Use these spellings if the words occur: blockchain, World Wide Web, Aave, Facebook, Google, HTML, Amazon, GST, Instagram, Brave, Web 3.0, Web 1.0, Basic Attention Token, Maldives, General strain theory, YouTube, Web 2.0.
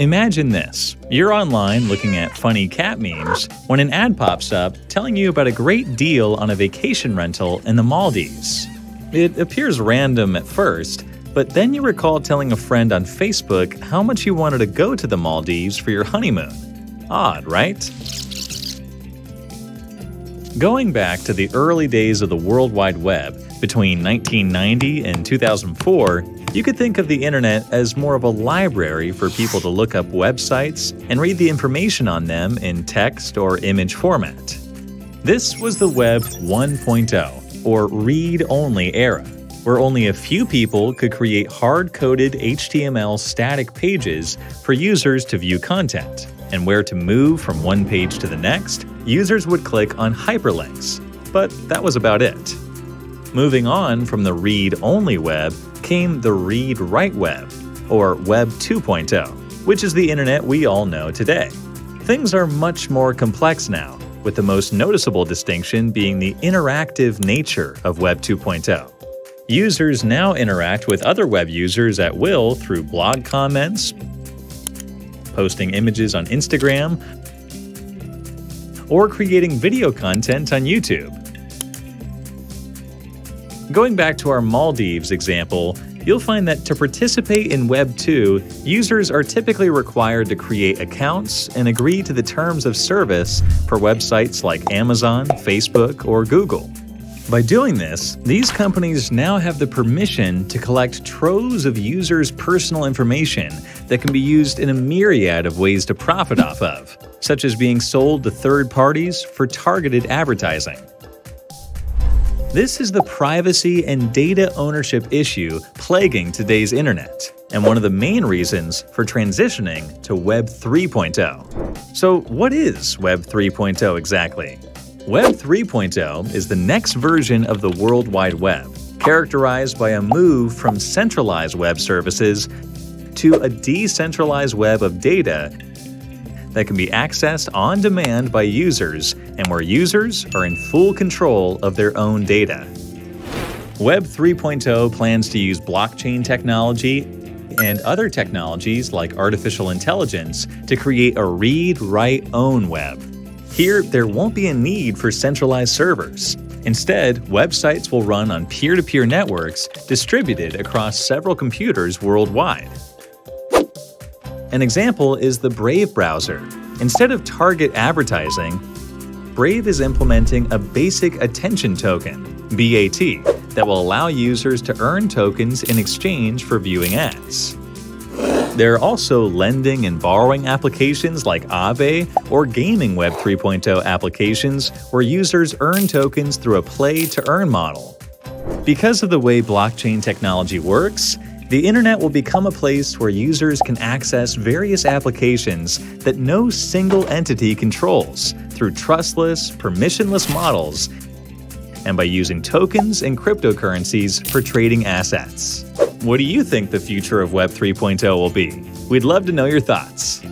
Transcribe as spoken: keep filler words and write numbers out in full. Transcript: Imagine this. You're online looking at funny cat memes when an ad pops up telling you about a great deal on a vacation rental in the Maldives. It appears random at first, but then you recall telling a friend on Facebook how much you wanted to go to the Maldives for your honeymoon. Odd, right? Going back to the early days of the World Wide Web, between nineteen ninety and two thousand four, you could think of the internet as more of a library for people to look up websites and read the information on them in text or image format. This was the Web one point oh, or read-only era, where only a few people could create hard-coded H T M L static pages for users to view content, and where to move from one page to the next, users would click on hyperlinks. But that was about it. Moving on from the read-only web came the read-write web, or Web two point oh, which is the internet we all know today. Things are much more complex now, with the most noticeable distinction being the interactive nature of Web two point oh. Users now interact with other web users at will through blog comments, posting images on Instagram, or creating video content on YouTube. Going back to our Maldives example, you'll find that to participate in Web two, users are typically required to create accounts and agree to the terms of service for websites like Amazon, Facebook, or Google. By doing this, these companies now have the permission to collect troves of users' personal information that can be used in a myriad of ways to profit off of, such as being sold to third parties for targeted advertising. This is the privacy and data ownership issue plaguing today's internet, and one of the main reasons for transitioning to Web three point oh. So what is Web three point oh exactly? Web three point oh is the next version of the World Wide Web, characterized by a move from centralized web services to a decentralized web of data that can be accessed on demand by users and where users are in full control of their own data. Web three point oh plans to use blockchain technology and other technologies like artificial intelligence to create a read-write-own web. Here, there won't be a need for centralized servers. Instead, websites will run on peer-to-peer networks distributed across several computers worldwide. An example is the Brave browser. Instead of target advertising, Brave is implementing a Basic Attention Token, B A T, that will allow users to earn tokens in exchange for viewing ads. There are also lending and borrowing applications like Aave or gaming Web three point oh applications where users earn tokens through a play-to-earn model. Because of the way blockchain technology works, the internet will become a place where users can access various applications that no single entity controls through trustless, permissionless models and by using tokens and cryptocurrencies for trading assets. What do you think the future of Web three point oh will be? We'd love to know your thoughts.